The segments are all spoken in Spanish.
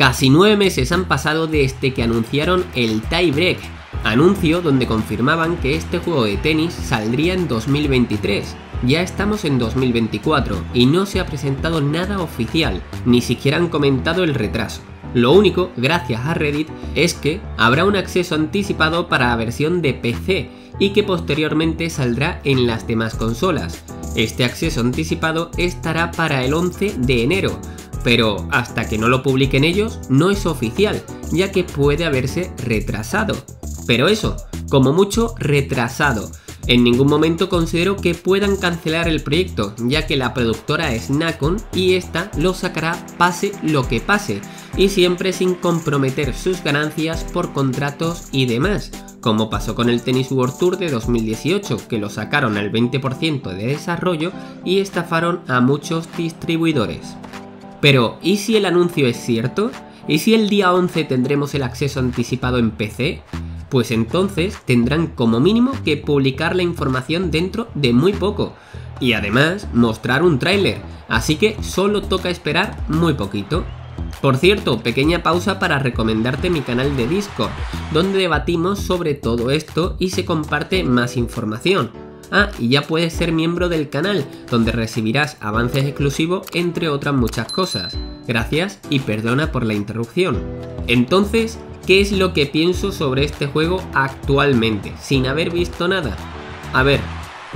Casi 9 meses han pasado desde que anunciaron el tie break, anuncio donde confirmaban que este juego de tenis saldría en 2023. Ya estamos en 2024 y no se ha presentado nada oficial, ni siquiera han comentado el retraso. Lo único, gracias a Reddit, es que habrá un acceso anticipado para la versión de PC y que posteriormente saldrá en las demás consolas. Este acceso anticipado estará para el 11 de enero, pero hasta que no lo publiquen ellos no es oficial, ya que puede haberse retrasado. Pero eso, como mucho retrasado. En ningún momento considero que puedan cancelar el proyecto, ya que la productora es Nacon y esta lo sacará pase lo que pase, y siempre sin comprometer sus ganancias por contratos y demás, como pasó con el Tennis World Tour de 2018, que lo sacaron al 20% de desarrollo y estafaron a muchos distribuidores. Pero, ¿y si el anuncio es cierto? ¿Y si el día 11 tendremos el acceso anticipado en PC? Pues entonces tendrán como mínimo que publicar la información dentro de muy poco y además mostrar un tráiler, así que solo toca esperar muy poquito. Por cierto, pequeña pausa para recomendarte mi canal de Discord, donde debatimos sobre todo esto y se comparte más información. Ah, y ya puedes ser miembro del canal, donde recibirás avances exclusivos, entre otras muchas cosas. Gracias y perdona por la interrupción. Entonces, ¿qué es lo que pienso sobre este juego actualmente, sin haber visto nada? A ver,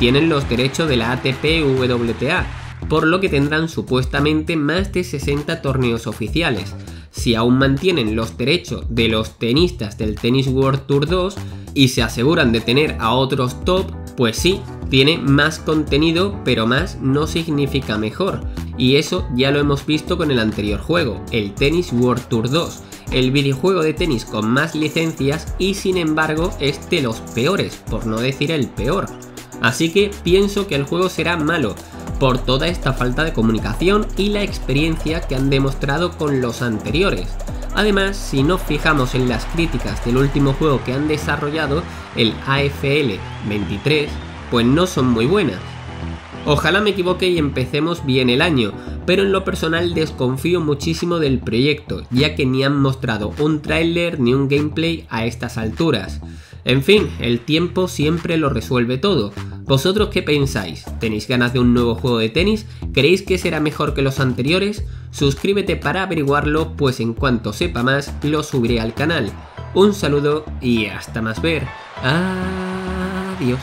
tienen los derechos de la ATP WTA, por lo que tendrán supuestamente más de 60 torneos oficiales. Si aún mantienen los derechos de los tenistas del Tennis World Tour 2 y se aseguran de tener a otros top, pues sí, tiene más contenido, pero más no significa mejor. Y eso ya lo hemos visto con el anterior juego, el Tennis World Tour 2, el videojuego de tenis con más licencias y sin embargo es de los peores, por no decir el peor. Así que pienso que el juego será malo, por toda esta falta de comunicación y la experiencia que han demostrado con los anteriores. Además, si nos fijamos en las críticas del último juego que han desarrollado, el AFL 23, pues no son muy buenas. Ojalá me equivoque y empecemos bien el año, pero en lo personal desconfío muchísimo del proyecto, ya que ni han mostrado un tráiler ni un gameplay a estas alturas. En fin, el tiempo siempre lo resuelve todo. ¿Vosotros qué pensáis? ¿Tenéis ganas de un nuevo juego de tenis? ¿Creéis que será mejor que los anteriores? Suscríbete para averiguarlo, pues en cuanto sepa más lo subiré al canal. Un saludo y hasta más ver. Adiós.